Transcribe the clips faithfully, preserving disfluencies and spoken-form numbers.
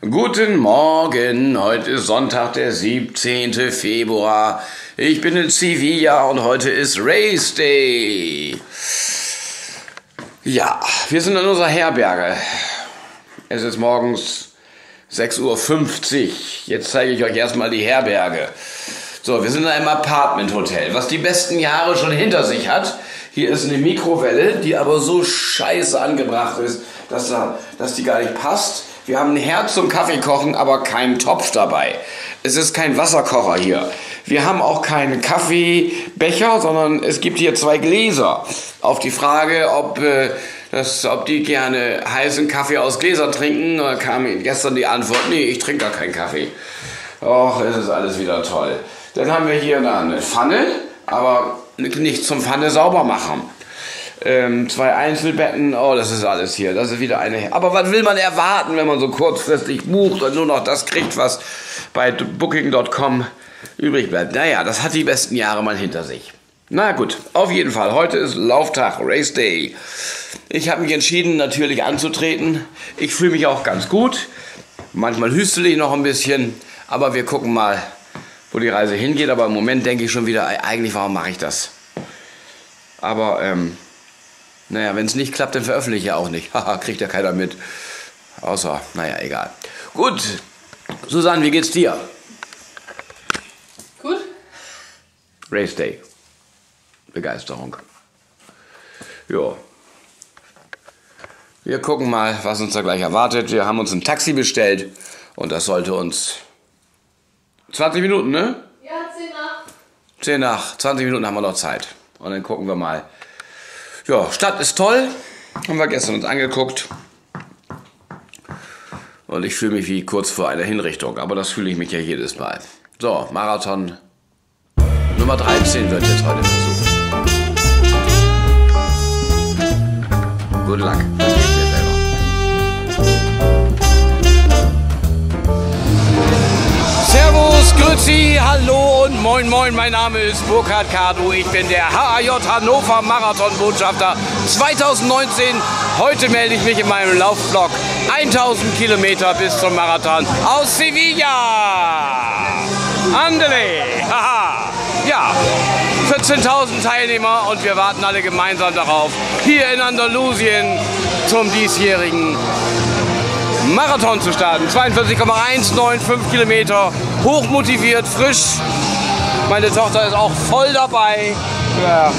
Guten Morgen, heute ist Sonntag, der siebzehnte Februar. Ich bin in Sevilla und heute ist Race Day. Ja, wir sind in unserer Herberge. Es ist morgens sechs Uhr fünfzig. Jetzt zeige ich euch erstmal die Herberge. So, wir sind in einem Apartment-Hotel, was die besten Jahre schon hinter sich hat. Hier ist eine Mikrowelle, die aber so scheiße angebracht ist, dass, da, dass die gar nicht passt. Wir haben ein Herd zum Kaffee kochen, aber keinen Topf dabei. Es ist kein Wasserkocher hier. Wir haben auch keinen Kaffeebecher, sondern es gibt hier zwei Gläser. Auf die Frage, ob, äh, das, ob die gerne heißen Kaffee aus Gläsern trinken, da kam gestern die Antwort, nee, ich trinke gar keinen Kaffee. Och, es ist alles wieder toll. Dann haben wir hier eine Pfanne, aber nicht zum Pfanne sauber machen. Ähm, zwei Einzelbetten, oh, das ist alles hier, das ist wieder eine... Aber was will man erwarten, wenn man so kurzfristig bucht und nur noch das kriegt, was bei Booking Punkt com übrig bleibt? Naja, das hat die besten Jahre mal hinter sich. Na gut, auf jeden Fall, heute ist Lauftag, Race Day. Ich habe mich entschieden, natürlich anzutreten. Ich fühle mich auch ganz gut. Manchmal hüstel ich noch ein bisschen, aber wir gucken mal, wo die Reise hingeht. Aber im Moment denke ich schon wieder, eigentlich, warum mache ich das? Aber, ähm... naja, wenn es nicht klappt, dann veröffentliche ich ja auch nicht. Haha, kriegt ja keiner mit. Außer, naja, egal. Gut, Susanne, wie geht's dir? Gut. Race Day. Begeisterung. Jo. Wir gucken mal, was uns da gleich erwartet. Wir haben uns ein Taxi bestellt und das sollte uns... zwanzig Minuten, ne? Ja, zehn nach. zehn nach, zwanzig Minuten haben wir noch Zeit. Und dann gucken wir mal. Ja, Stadt ist toll, haben wir gestern uns angeguckt und ich fühle mich wie kurz vor einer Hinrichtung, aber das fühle ich mich ja jedes Mal. So, Marathon Nummer dreizehn wird jetzt heute versucht. Good luck. Servus, grüezi, hallo und moin moin, mein Name ist Burkhard Huber-Cardu, ich bin der H A J Hannover Marathon Botschafter zwanzig neunzehn. Heute melde ich mich in meinem Laufvlog tausend Kilometer bis zum Marathon aus Sevilla. Andele, haha, ja, vierzehntausend Teilnehmer und wir warten alle gemeinsam darauf, hier in Andalusien zum diesjährigen Marathon zu starten. zweiundvierzig Komma eins neun fünf Kilometer, hochmotiviert, frisch. Meine Tochter ist auch voll dabei. Ja.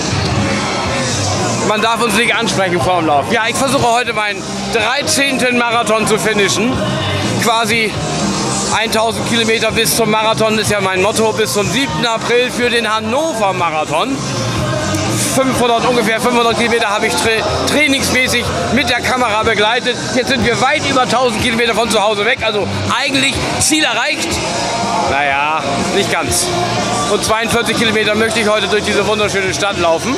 Man darf uns nicht ansprechen vor dem Lauf. Ja, ich versuche heute meinen dreizehnten Marathon zu finishen. Quasi tausend Kilometer bis zum Marathon ist ja mein Motto. Bis zum siebten April für den Hannover Marathon. fünfhundert, ungefähr fünfhundert Kilometer habe ich tra trainingsmäßig mit der Kamera begleitet. Jetzt sind wir weit über tausend Kilometer von zu Hause weg. Also eigentlich Ziel erreicht. Naja, nicht ganz. Und zweiundvierzig Kilometer möchte ich heute durch diese wunderschöne Stadt laufen.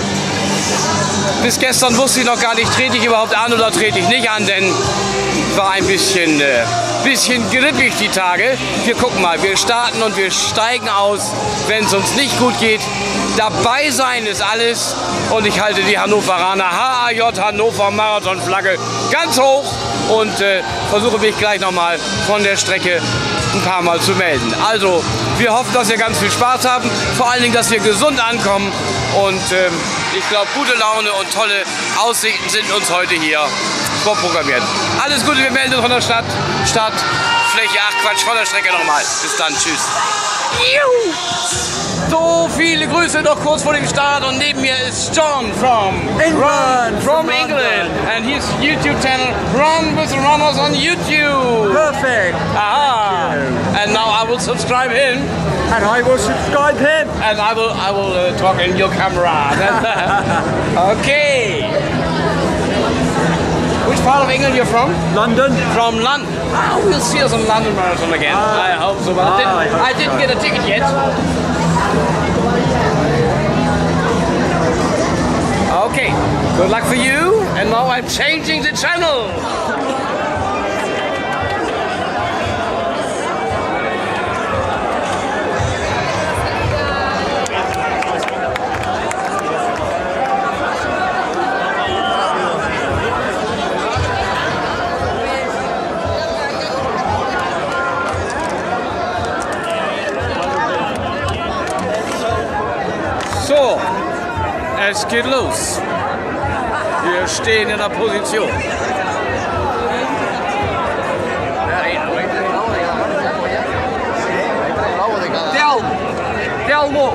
Bis gestern wusste ich noch gar nicht, trete ich überhaupt an oder trete ich nicht an, denn war ein bisschen, äh, bisschen grippig die Tage. Wir gucken mal, wir starten und wir steigen aus, wenn es uns nicht gut geht. Dabei sein ist alles und ich halte die Hannoveraner H A J Hannover Marathon Flagge ganz hoch und äh, versuche mich gleich nochmal von der Strecke ein paar Mal zu melden. Also wir hoffen, dass wir ganz viel Spaß haben, vor allen Dingen, dass wir gesund ankommen und ähm, ich glaube, gute Laune und tolle Aussichten sind uns heute hier vorprogrammiert. Alles Gute, wir melden uns von der Stadt, Stadt, Fläche, ach Quatsch, von der Strecke nochmal. Bis dann, tschüss. Juhu. So, viele Grüße noch kurz vor dem Start und neben mir ist John from England, from England and his YouTube channel Run with Runners on YouTube. Perfect. Aha. And now I will subscribe him. And I will subscribe him. And I will, I will uh, talk in your camera. Okay. Which part of England you're from? London. From London. Ah, we'll see us on London Marathon again. Uh, I hope so. But uh, I didn't, I hope I didn't so. get a ticket yet. Okay, good luck for you. And now I'm changing the channel. Es geht los. Wir stehen in der Position. Telmo! Telmo!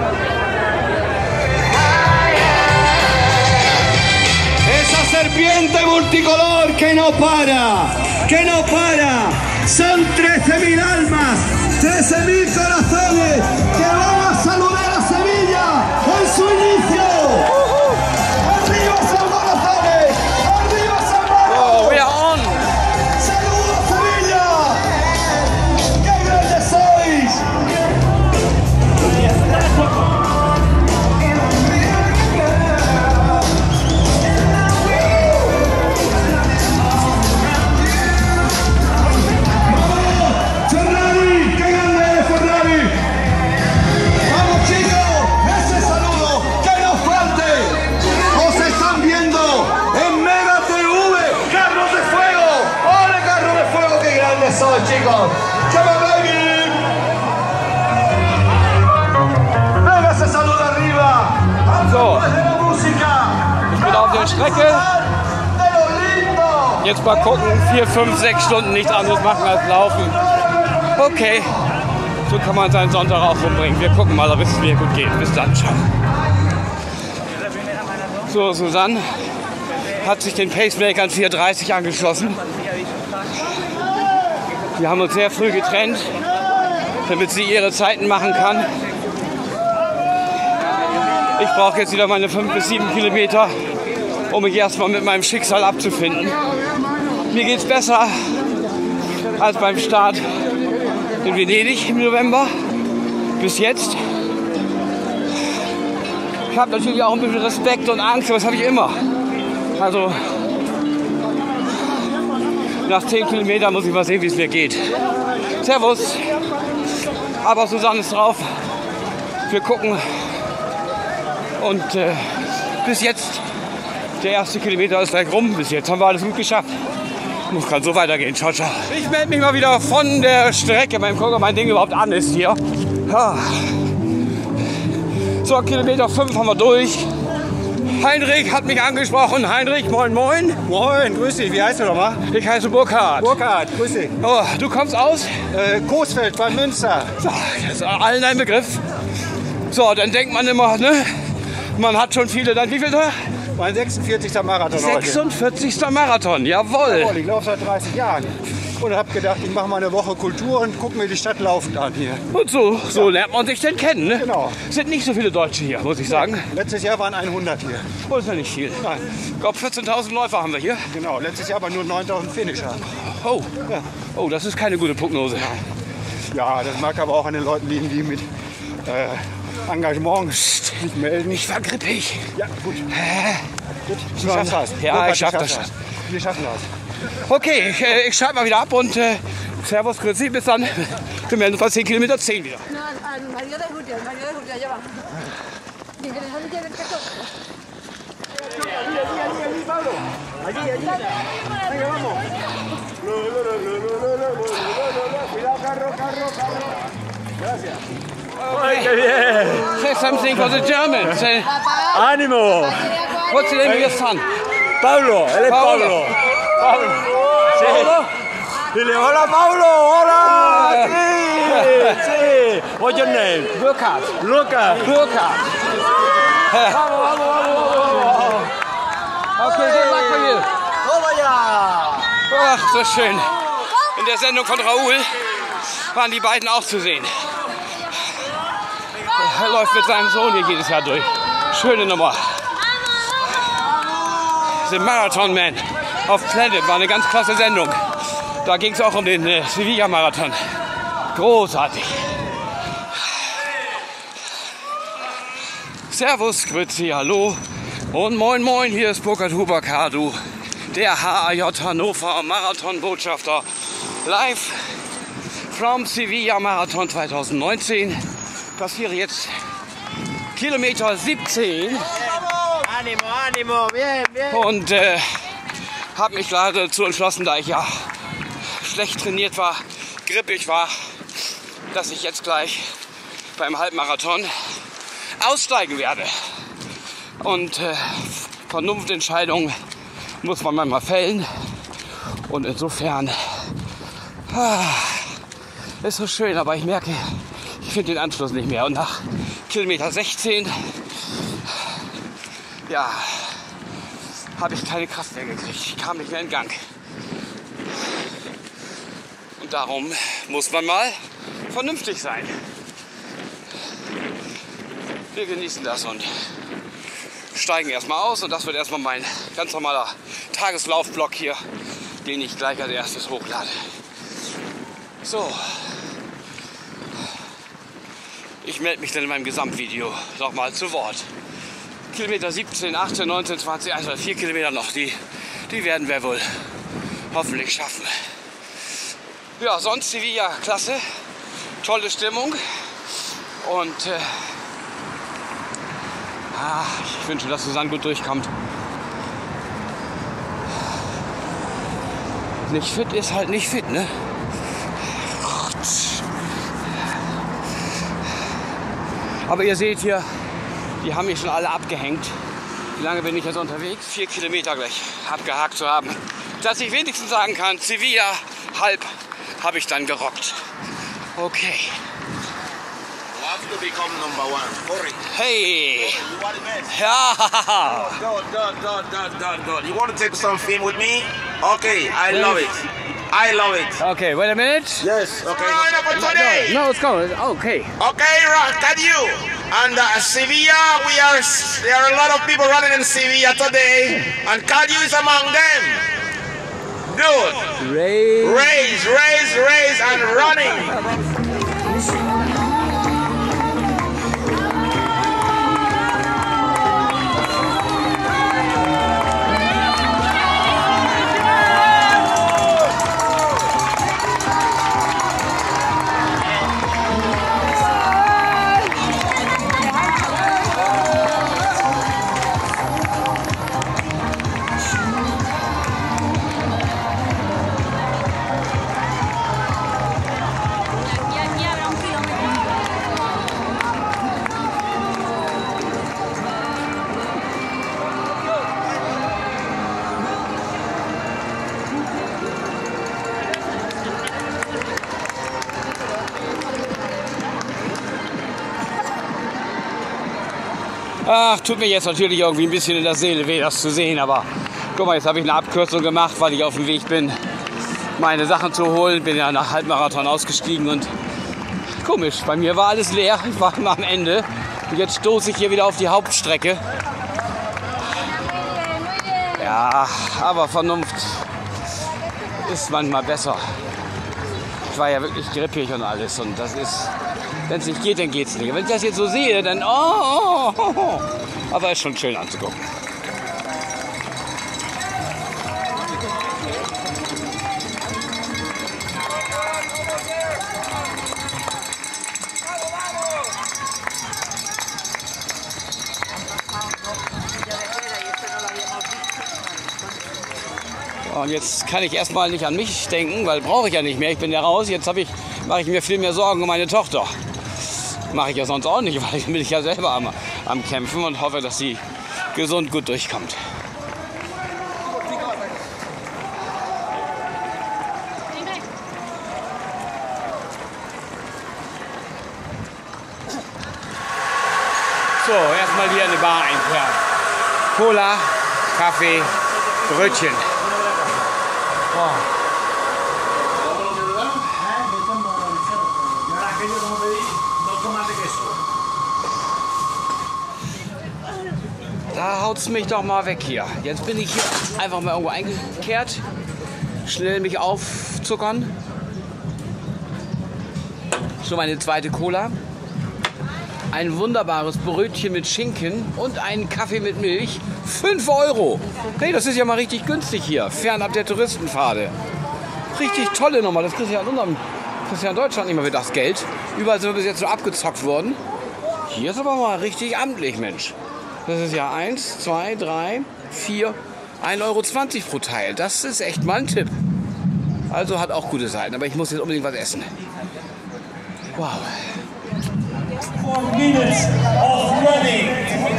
Esa serpiente multicolor que no para, que no para. Son trece mil almas, trece mil corazones que van a saludar a Sevilla en su inicio. Strecke. Jetzt mal gucken, vier, fünf, sechs Stunden nichts anderes machen als laufen. Okay, so kann man seinen Sonntag auch rumbringen. Wir gucken mal, ob es mir gut geht. Bis dann, ciao. So, Susanne hat sich den Pacemakern vier dreißig angeschlossen. Wir haben uns sehr früh getrennt, damit sie ihre Zeiten machen kann. Ich brauche jetzt wieder meine fünf bis sieben Kilometer, um mich erstmal mit meinem Schicksal abzufinden. Mir geht es besser als beim Start in Venedig im November, bis jetzt. Ich habe natürlich auch ein bisschen Respekt und Angst, aber das habe ich immer. Also nach zehn Kilometern muss ich mal sehen, wie es mir geht. Servus, aber Susanne ist drauf. Wir gucken und äh, bis jetzt. Der erste Kilometer ist gleich rum. Bis jetzt haben wir alles gut geschafft. Muss gerade so weitergehen. Ciao, ciao. Ich melde mich mal wieder von der Strecke. Mal gucken, ob mein Ding überhaupt an ist hier. Ah. So, Kilometer fünf haben wir durch. Heinrich hat mich angesprochen. Heinrich, moin, moin. Moin, grüß dich. Wie heißt du nochmal? Ich heiße Burkhard. Burkhard, grüß dich. Oh, du kommst aus? Äh, Coesfeld bei Münster. So, das ist allen ein Begriff. So, dann denkt man immer, ne? Man hat schon viele. Dann wie viel da? Mein sechsundvierzigster Marathon sechsundvierzigster heute. Marathon, jawohl. jawohl. Ich laufe seit dreißig Jahren und habe gedacht, ich mache mal eine Woche Kultur und gucke mir die Stadt laufend an hier. Und so, so ja. Lernt man sich denn kennen, ne? Genau. Sind nicht so viele Deutsche hier, muss ich sagen. Ja. Letztes Jahr waren hundert hier. Oh, ist ja nicht viel. Nein. Ich glaube, vierzehntausend Läufer haben wir hier. Genau, letztes Jahr waren nur neuntausend Finisher. Oh. Ja. Oh, das ist keine gute Prognose. Ja, das mag aber auch an den Leuten liegen, die mit... Äh, Engagement. Ich melden. Ich war grippig. Ja, gut. Äh, gut. Du schaffst das. Ja, Burkhard, ich schaff das. das. Wir schaffen das. Okay, ich, äh, ich schalte mal wieder ab und äh, servus, grüß dich, bis dann. Wir melden uns bei zehn Kilometer zehn wieder. Say something for the Germans. Say, Animo. What's the name of your son? Pablo. Él es Pablo. Pablo. Sí. Pablo. Dile, hola Pablo. Hola. Sí. Sí. What's your name? Burkhard. Burkhard. Burkhard. Vamos, vamos, vamos, vamos. Okay, good luck for you. Hola ya. Ach, so schön. In der Sendung von Raoul waren die beiden auch zu sehen. Er läuft mit seinem Sohn hier jedes Jahr durch. Schöne Nummer. The Marathon Man of Planet war eine ganz klasse Sendung. Da ging es auch um den äh, Sevilla Marathon. Großartig. Servus, Grüezi, hallo und moin moin. Hier ist Burkhard Huber-Cardu, der H A J Hannover Marathon Botschafter. Live from Sevilla Marathon zweitausendneunzehn. Passiere jetzt Kilometer siebzehn und äh, habe mich gerade dazu entschlossen, da ich ja schlecht trainiert war, grippig war, dass ich jetzt gleich beim Halbmarathon aussteigen werde. und äh, Vernunftentscheidungen muss man manchmal fällen. Und insofern ah, ist so schön, aber ich merke, ich finde den Anschluss nicht mehr. Und nach Kilometer sechzehn, ja, habe ich keine Kraft mehr gekriegt. Ich kam nicht mehr in Gang. Und darum muss man mal vernünftig sein. Wir genießen das und steigen erstmal aus. Und das wird erstmal mein ganz normaler Tageslaufblock hier, den ich gleich als erstes hochlade. So. Ich melde mich dann in meinem Gesamtvideo nochmal zu Wort. Kilometer siebzehn, achtzehn, neunzehn, zwanzig, also vier Kilometer noch. Die, die werden wir wohl hoffentlich schaffen. Ja, sonst Sevilla, klasse. Tolle Stimmung. Und äh, ah, ich wünsche, dass Susanne gut durchkommt. Nicht fit ist halt nicht fit, ne? Aber ihr seht hier, die haben mich schon alle abgehängt. Wie lange bin ich jetzt unterwegs? Vier Kilometer gleich abgehakt zu haben. Dass ich wenigstens sagen kann, Sevilla halb habe ich dann gerockt. Okay. Hey! Ja! You want to take something with me? Okay, I love it. I love it. Okay, wait a minute. Yes. Okay. No, no, no, it's going. Okay. Okay, right. Can you? And uh, Sevilla, we are. There are a lot of people running in Sevilla today, and Cardu is among them. Dude, raise, raise, raise, raise, and running. Ach, tut mir jetzt natürlich irgendwie ein bisschen in der Seele weh, das zu sehen, aber guck mal, jetzt habe ich eine Abkürzung gemacht, weil ich auf dem Weg bin, meine Sachen zu holen. Bin ja nach Halbmarathon ausgestiegen und komisch, bei mir war alles leer, ich war immer am Ende und jetzt stoße ich hier wieder auf die Hauptstrecke. Ja, aber Vernunft ist manchmal besser. Ich war ja wirklich grippig und alles und das ist... Wenn es nicht geht, dann geht es nicht. Wenn ich das jetzt so sehe, dann... Oh, oh, oh. Aber ist schon schön anzugucken. Und jetzt kann ich erstmal nicht an mich denken, weil brauche ich ja nicht mehr. Ich bin ja raus. Jetzt hab ich, mache ich mir viel mehr Sorgen um meine Tochter. Mache ich ja sonst auch nicht, weil ich bin ich ja selber am, am Kämpfen und hoffe, dass sie gesund gut durchkommt. So, erstmal wieder eine Bar entfernen. Cola, Kaffee, Brötchen. Oh. Da haut's mich doch mal weg hier. Jetzt bin ich hier einfach mal irgendwo eingekehrt. Schnell mich aufzuckern. Schon meine zweite Cola. Ein wunderbares Brötchen mit Schinken und einen Kaffee mit Milch. fünf Euro. Hey, das ist ja mal richtig günstig hier. Fernab der Touristenpfade. Richtig tolle Nummer. Das kriegst du ja in, unserem, kriegst du ja in Deutschland nicht mehr für das Geld. Überall sind wir bis jetzt so abgezockt worden. Hier ist aber mal richtig amtlich, Mensch. Das ist ja eins, zwei, drei, vier, ein Euro zwanzig pro Teil. Das ist echt mal ein Tipp. Also hat auch gute Seiten, aber ich muss jetzt unbedingt was essen. Wow. minutes of running.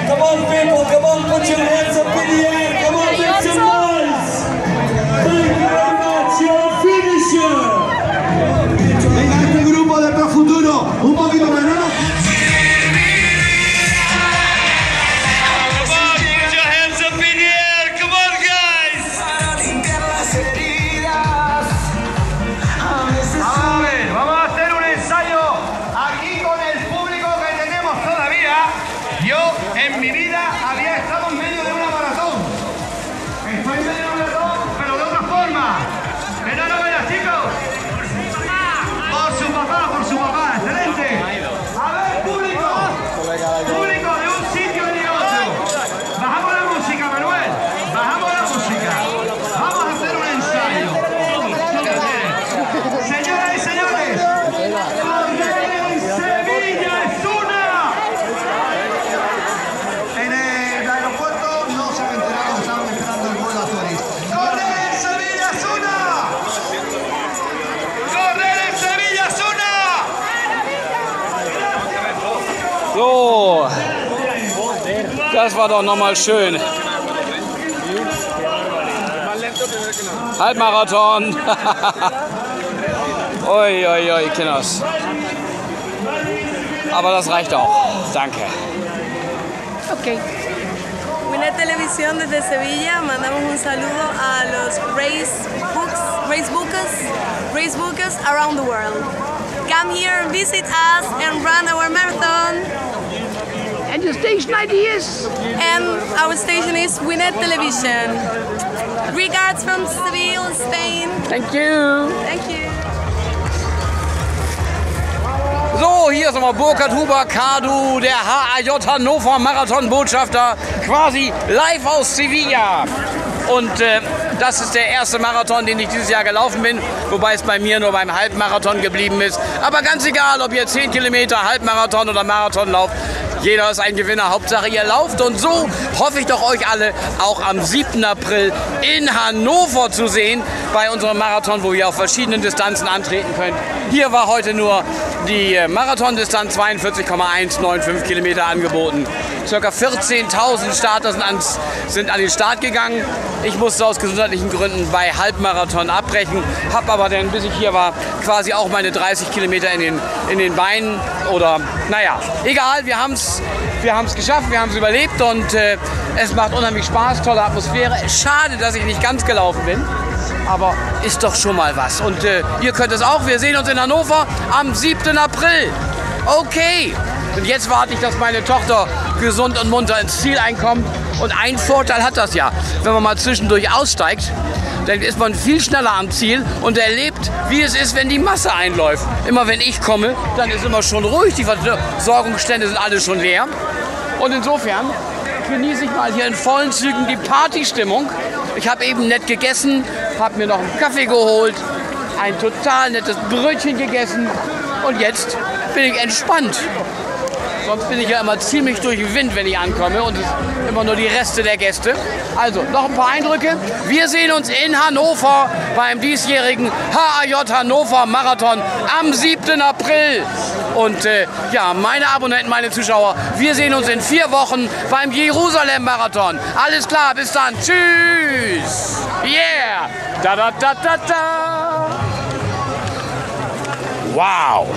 Come on people, come on, put your hands up in the air, come on, make some noise. Thank you very much, your finisher. Venga, este grupo de Pro Futuro, un poquito más, ¿no? Das war doch nochmal schön. Halbmarathon. Oi, oi, oi, Kinders. Aber das reicht auch. Danke. Okay. Winnet Television desde Sevilla. Mandamos un saludo a los race books, race bookers, race bookers around the world. Come here, visit us and run our marathon. And your station I D is? And our station is Winnet Television. Regards from Seville, Spain. Thank you. Thank you. So, hier ist nochmal Burkhard Huber-Cardu, der H A J Hannover Marathon Botschafter, quasi live aus Sevilla. Und äh, das ist der erste Marathon, den ich dieses Jahr gelaufen bin, wobei es bei mir nur beim Halbmarathon geblieben ist. Aber ganz egal, ob ihr zehn Kilometer, Halbmarathon oder Marathon lauft, jeder ist ein Gewinner, Hauptsache ihr lauft. Und so hoffe ich doch euch alle auch am siebten April in Hannover zu sehen, bei unserem Marathon, wo ihr auf verschiedenen Distanzen antreten könnt. Hier war heute nur die Marathondistanz zweiundvierzig Komma eins neun fünf Kilometer angeboten. Circa vierzehntausend Starter sind, ans, sind an den Start gegangen. Ich musste aus gesundheitlichen Gründen bei Halbmarathon abbrechen, habe aber dann, bis ich hier war, quasi auch meine dreißig Kilometer in den, in den Beinen. Oder, naja, egal, wir haben es wir haben's geschafft, wir haben es überlebt und äh, es macht unheimlich Spaß, tolle Atmosphäre. Schade, dass ich nicht ganz gelaufen bin, aber ist doch schon mal was. Und äh, ihr könnt es auch, wir sehen uns in Hannover am siebten April. Okay, und jetzt warte ich, dass meine Tochter gesund und munter ins Ziel einkommt. Und ein Vorteil hat das ja, wenn man mal zwischendurch aussteigt, dann ist man viel schneller am Ziel und erlebt, wie es ist, wenn die Masse einläuft. Immer wenn ich komme, dann ist immer schon ruhig, die Versorgungsstände sind alle schon leer. Und insofern genieße ich mal hier in vollen Zügen die Partystimmung. Ich habe eben nett gegessen, habe mir noch einen Kaffee geholt, ein total nettes Brötchen gegessen und jetzt bin ich entspannt. Sonst bin ich ja immer ziemlich durch den Wind, wenn ich ankomme und es sind immer nur die Reste der Gäste. Also, noch ein paar Eindrücke. Wir sehen uns in Hannover beim diesjährigen H A J Hannover Marathon am siebten April. Und äh, ja, meine Abonnenten, meine Zuschauer, wir sehen uns in vier Wochen beim Jerusalem Marathon. Alles klar, bis dann. Tschüss. Yeah. Da, da, da, da, da. Wow.